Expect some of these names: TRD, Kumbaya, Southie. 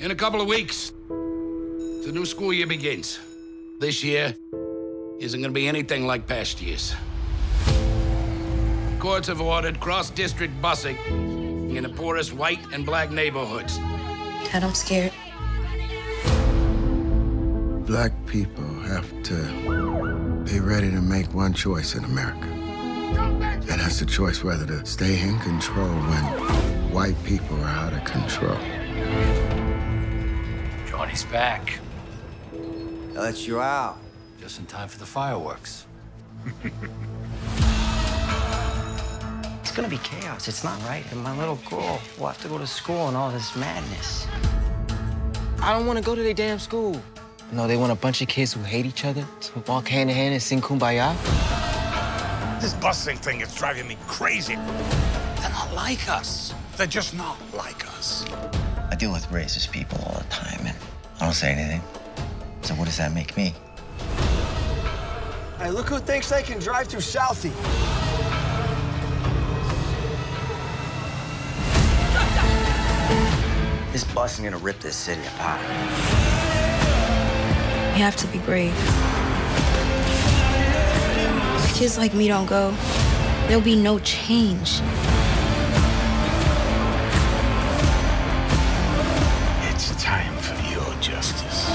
In a couple of weeks, the new school year begins. This year isn't going to be anything like past years. Courts have ordered cross-district busing in the poorest white and black neighborhoods. Dad, I'm scared. Black people have to be ready to make one choice in America. And that's the choice whether to stay in control when white people are out of control. Johnny's back. I'll let you out. Just in time for the fireworks. It's gonna be chaos. It's not right. And my little girl will have to go to school and all this madness. I don't want to go to their damn school. No, they want a bunch of kids who hate each other to walk hand in hand and sing Kumbaya. This busing thing is driving me crazy. They're not like us. They're just not like us. I deal with racist people all the time, and I don't say anything. So what does that make me? Hey, look who thinks they can drive through Southie. This bus is gonna rip this city apart. You have to be brave. If kids like me don't go, there'll be no change. It's time for your justice.